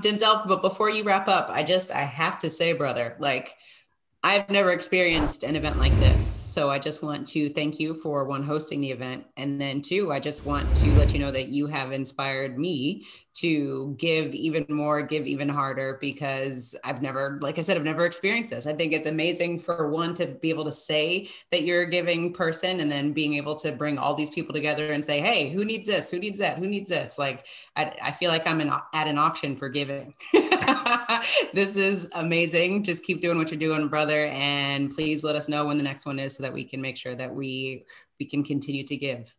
Denzel, but before you wrap up, I have to say, brother, like, I've never experienced an event like this. So I just want to thank you for one, hosting the event. And then two, I just want to let you know that you have inspired me to give even more, give even harder, because I've never, like I said, I've never experienced this. I think it's amazing for one to be able to say that you're a giving person and then being able to bring all these people together and say, hey, who needs this? Who needs that? Who needs this? Like, I feel like I'm at an auction for giving. This is amazing. Just keep doing what you're doing, brother. And please let us know when the next one is so that we can make sure that we can continue to give.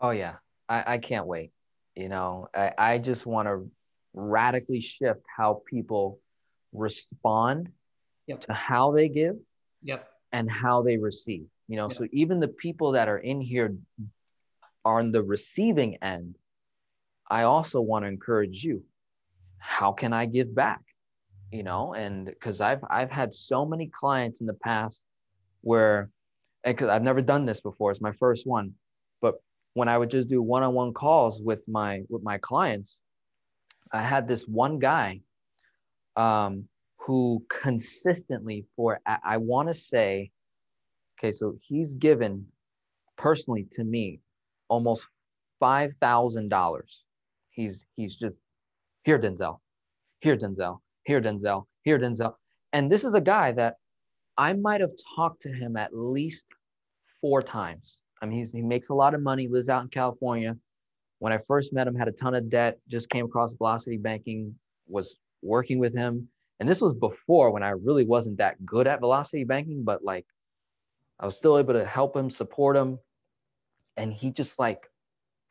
Oh yeah. I can't wait. You know, I just want to radically shift how people respond to how they give and how they receive, you know, so even the people that are in here on the receiving end, I also want to encourage you. How can I give back? You know, and because I've had so many clients in the past where, because I've never done this before, it's my first one, but when I would just do one-on-one calls with my clients, I had this one guy who consistently for, I want to say, okay, so he's given personally to me almost $5,000. He's just, here, Denzel, here, Denzel, here, Denzel, here, Denzel. And this is a guy that I might have talked to him at least 4 times. I mean, he makes a lot of money, lives out in California. When I first met him, had a ton of debt, just came across Velocity Banking, was working with him. And this was before when I really wasn't that good at Velocity Banking, but like I was still able to help him, support him. And he just like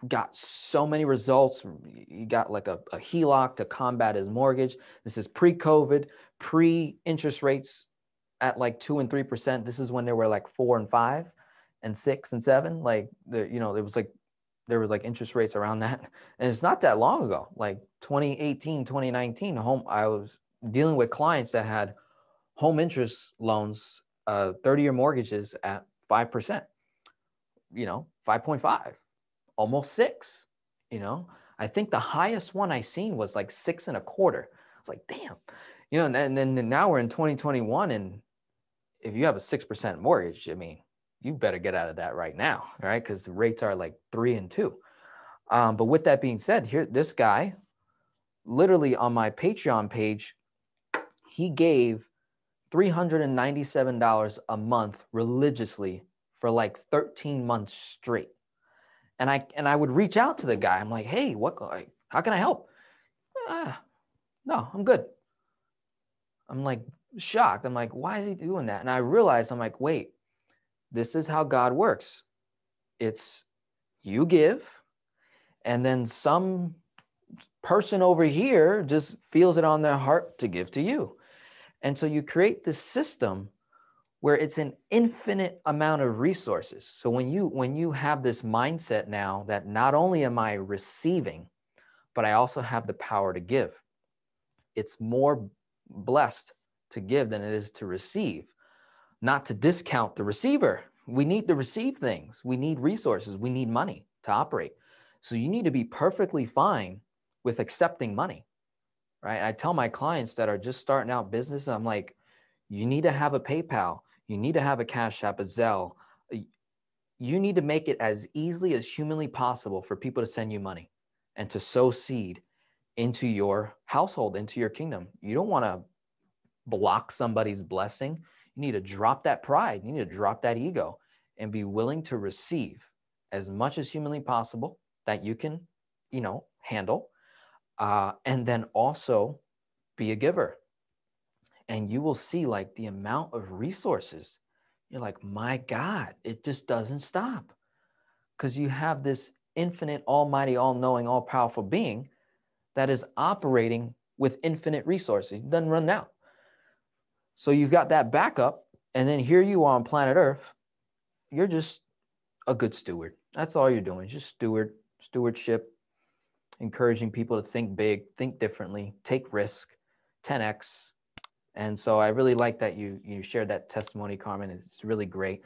got so many results. He got like a HELOC to combat his mortgage. This is pre-COVID, pre-interest rates at like 2% and 3%. This is when they were like 4% and 5% and 6% and 7%, like you know, it was like there were like interest rates around that, and it's not that long ago, like 2018, 2019. I was dealing with clients that had home interest loans, 30-year mortgages at 5%, you know, 5.5, almost 6. You know, I think the highest one I seen was like 6.25. I was like, damn, you know, and then now we're in 2021, and if you have a 6% mortgage, I mean, you better get out of that right now, right? Because the rates are like 3% and 2%. But with that being said, here, this guy, literally on my Patreon page, he gave $397 a month religiously for like 13 months straight. And I would reach out to the guy. I'm like, hey, how can I help? No, I'm good. I'm like shocked. I'm like, why is he doing that? And I realized, I'm like, wait, this is how God works. It's you give, and then some person over here just feels it on their heart to give to you. And so you create this system where it's an infinite amount of resources. So when you have this mindset now that not only am I receiving, but I also have the power to give, it's more blessed to give than it is to receive. Not to discount the receiver. We need to receive things. We need resources. We need money to operate. So you need to be perfectly fine with accepting money, right? I tell my clients that are just starting out business, I'm like, you need to have a PayPal. You need to have a Cash App, a Zelle. You need to make it as easily as humanly possible for people to send you money and to sow seed into your household, into your kingdom. You don't want to block somebody's blessing. You need to drop that pride. You need to drop that ego and be willing to receive as much as humanly possible that you can, you know, handle. And then also be a giver. And you will see like the amount of resources. You're like, my God, it just doesn't stop. Because you have this infinite, almighty, all-knowing, all-powerful being that is operating with infinite resources. It doesn't run out. So you've got that backup, and then here you are on planet Earth. You're just a good steward. That's all you're doing. Just stewardship, encouraging people to think big, think differently, take risk, 10X. And so I really like that you shared that testimony, Carmen. It's really great.